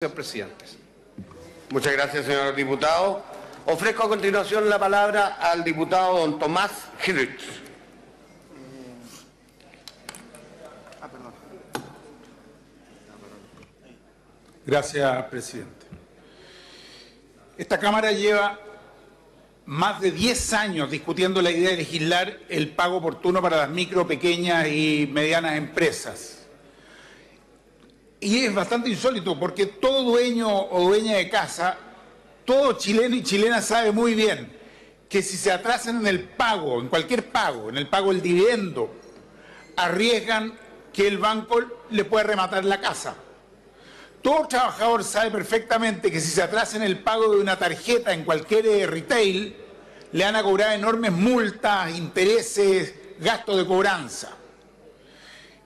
Señor presidente. Muchas gracias, señor diputado. Ofrezco a continuación la palabra al diputado don Tomás Hirsch. Gracias, presidente. Esta Cámara lleva más de 10 años discutiendo la idea de legislar el pago oportuno para las micro, pequeñas y medianas empresas. Y es bastante insólito porque todo dueño o dueña de casa, todo chileno y chilena sabe muy bien que si se atrasan en el pago, en cualquier pago, en el pago del dividendo, arriesgan que el banco le pueda rematar la casa. Todo trabajador sabe perfectamente que si se atrasan en el pago de una tarjeta en cualquier retail, le van a cobrar enormes multas, intereses, gastos de cobranza.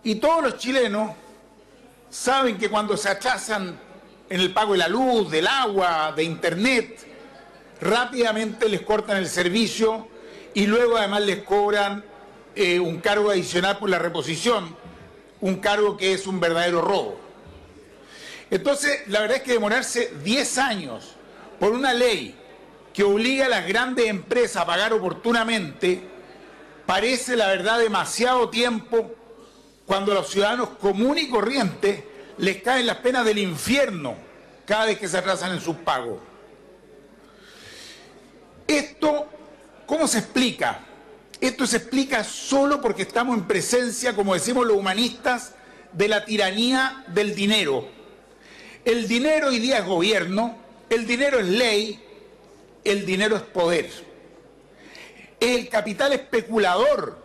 Y todos los chilenos saben que cuando se atrasan en el pago de la luz, del agua, de internet, rápidamente les cortan el servicio y luego además les cobran un cargo adicional por la reposición, un cargo que es un verdadero robo. Entonces, la verdad es que demorarse 10 años por una ley que obliga a las grandes empresas a pagar oportunamente, parece la verdad demasiado tiempo cuando a los ciudadanos comunes y corrientes les caen las penas del infierno cada vez que se atrasan en sus pagos. ¿Esto cómo se explica? Esto se explica solo porque estamos en presencia, como decimos los humanistas, de la tiranía del dinero. El dinero hoy día es gobierno, el dinero es ley, el dinero es poder. Es el capital especulador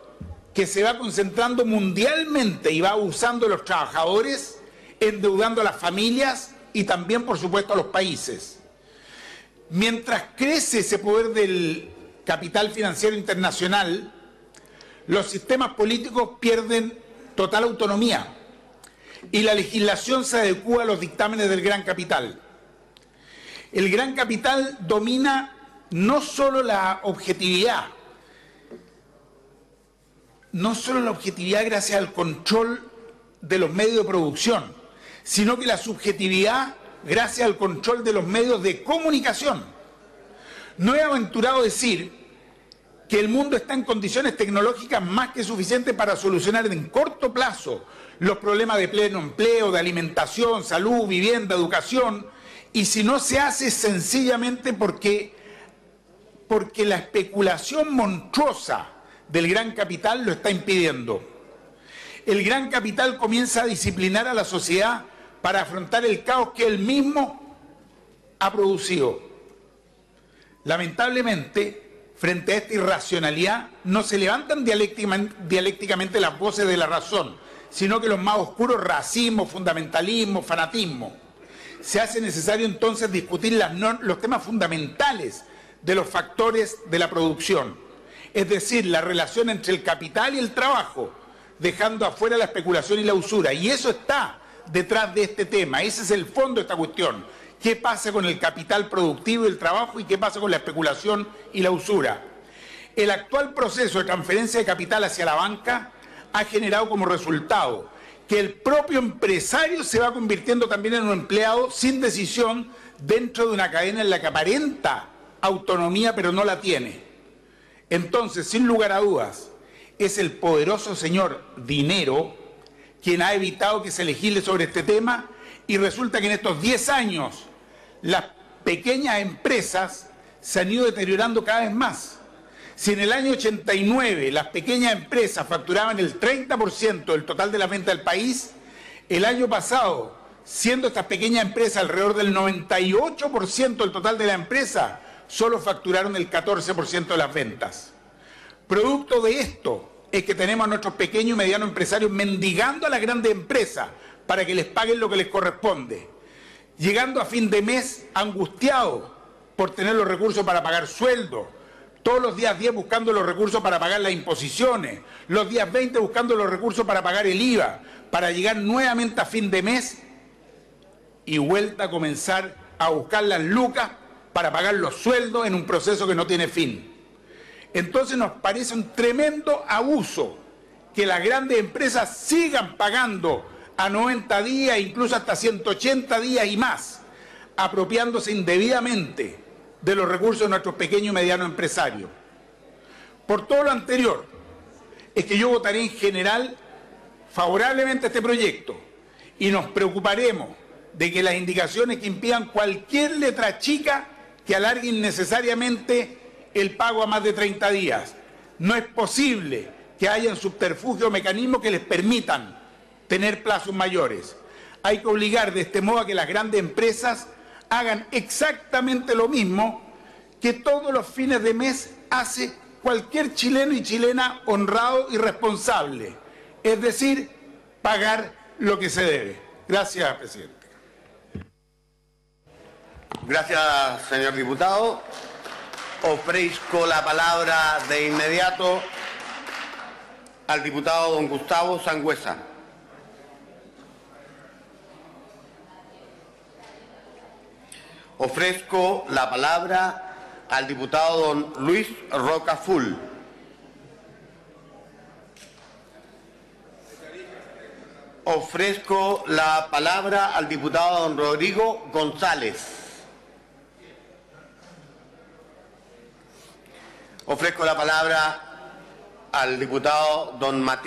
que se va concentrando mundialmente y va abusando de los trabajadores, endeudando a las familias y también, por supuesto, a los países. Mientras crece ese poder del capital financiero internacional, los sistemas políticos pierden total autonomía y la legislación se adecúa a los dictámenes del gran capital. El gran capital domina no solo la objetividad, gracias al control de los medios de producción, sino que la subjetividad gracias al control de los medios de comunicación. No he aventurado decir que el mundo está en condiciones tecnológicas más que suficientes para solucionar en corto plazo los problemas de pleno empleo, de alimentación, salud, vivienda, educación, y si no se hace sencillamente porque la especulación monstruosa del gran capital lo está impidiendo. El gran capital comienza a disciplinar a la sociedad para afrontar el caos que él mismo ha producido. Lamentablemente, frente a esta irracionalidad, no se levantan dialécticamente las voces de la razón, sino que los más oscuros racismo, fundamentalismo, fanatismo. Se hace necesario entonces discutir los temas fundamentales de los factores de la producción. Es decir, la relación entre el capital y el trabajo, dejando afuera la especulación y la usura. Y eso está detrás de este tema, ese es el fondo de esta cuestión. ¿Qué pasa con el capital productivo y el trabajo y qué pasa con la especulación y la usura? El actual proceso de transferencia de capital hacia la banca ha generado como resultado que el propio empresario se va convirtiendo también en un empleado sin decisión dentro de una cadena en la que aparenta autonomía pero no la tiene. Entonces, sin lugar a dudas, es el poderoso señor dinero quien ha evitado que se legisle sobre este tema y resulta que en estos 10 años las pequeñas empresas se han ido deteriorando cada vez más. Si en el año 89 las pequeñas empresas facturaban el 30% del total de la venta del país, el año pasado, siendo estas pequeñas empresas alrededor del 98% del total de la empresa, solo facturaron el 14% de las ventas. Producto de esto es que tenemos a nuestros pequeños y medianos empresarios mendigando a las grandes empresas para que les paguen lo que les corresponde, llegando a fin de mes angustiados por tener los recursos para pagar sueldos, todos los días 10 buscando los recursos para pagar las imposiciones, los días 20 buscando los recursos para pagar el IVA, para llegar nuevamente a fin de mes y vuelta a comenzar a buscar las lucas para pagar los sueldos en un proceso que no tiene fin. Entonces nos parece un tremendo abuso que las grandes empresas sigan pagando a 90 días, incluso hasta 180 días y más, apropiándose indebidamente de los recursos de nuestros pequeños y medianos empresarios. Por todo lo anterior, es que yo votaré en general favorablemente a este proyecto y nos preocuparemos de que las indicaciones que impidan cualquier letra chica que alargue innecesariamente el pago a más de 30 días. No es posible que hayan subterfugios o mecanismos que les permitan tener plazos mayores. Hay que obligar de este modo a que las grandes empresas hagan exactamente lo mismo que todos los fines de mes hace cualquier chileno y chilena honrado y responsable, es decir, pagar lo que se debe. Gracias, presidente. Gracias, señor diputado. Ofrezco la palabra de inmediato al diputado don Gustavo Sangüesa. Ofrezco la palabra al diputado don Luis Rocafull. Ofrezco la palabra al diputado don Rodrigo González. Ofrezco la palabra al diputado don Matías.